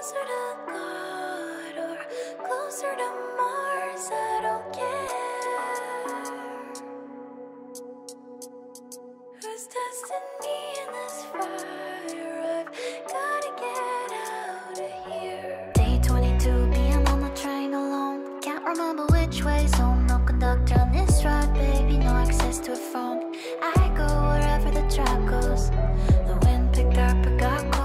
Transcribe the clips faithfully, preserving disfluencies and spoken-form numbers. closer to God or closer to Mars, I don't care. Who's destiny in this fire? I've gotta get out of here. Day twenty-two, being on the train alone. Can't remember which way's home. No conductor on this ride, baby, no access to a phone. I go wherever the track goes. The wind picked up, I got cold.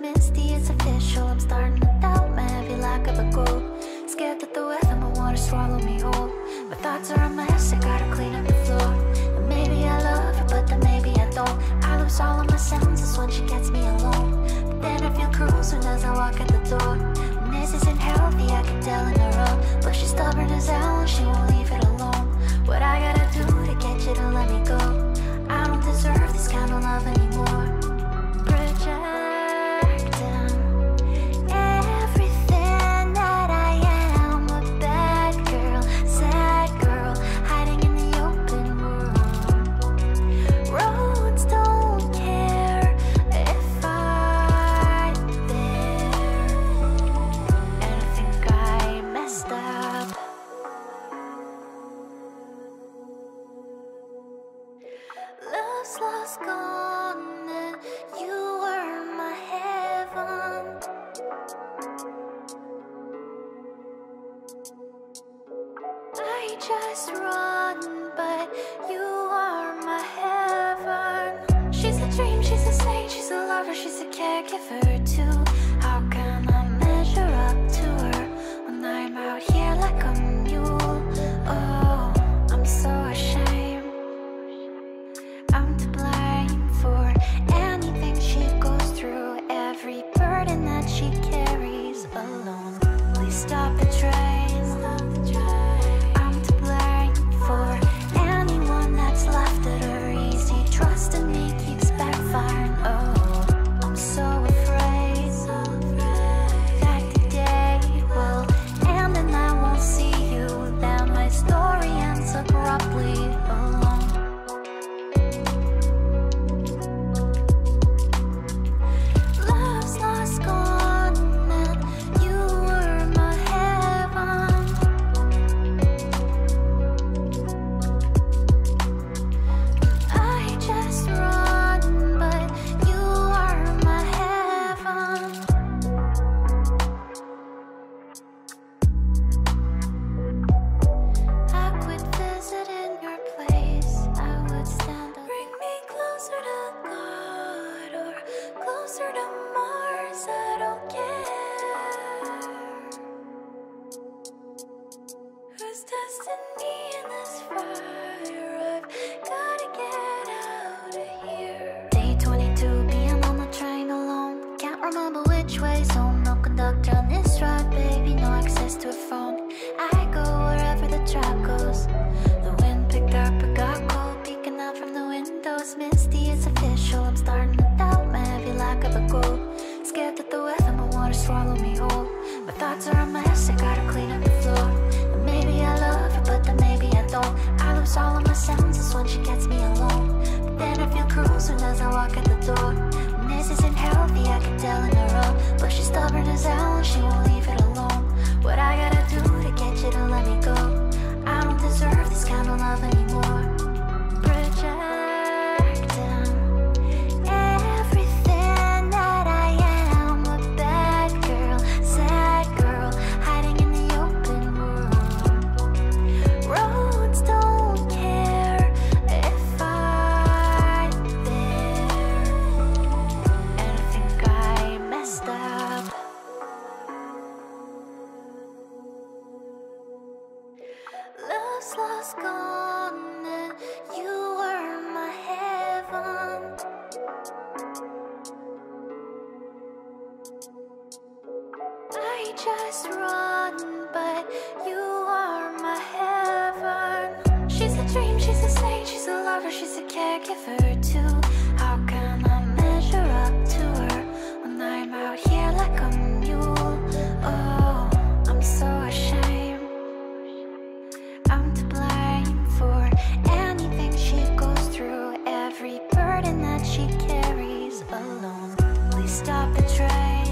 Misty, it's official, I'm starting to doubt my heavy lack of a goal. Scared that the weather might want to swallow me whole. My thoughts are a mess, I gotta clean up the floor. And maybe I love her, but then maybe I don't. I lose all of my senses when she gets me alone. But then I feel cruising as I walk at the door. And this isn't healthy, I can tell in her own. But she's stubborn as hell and she won't leave it alone. What I gotta do to get you to let me go? I don't deserve this kind of love anymore. Stop the train.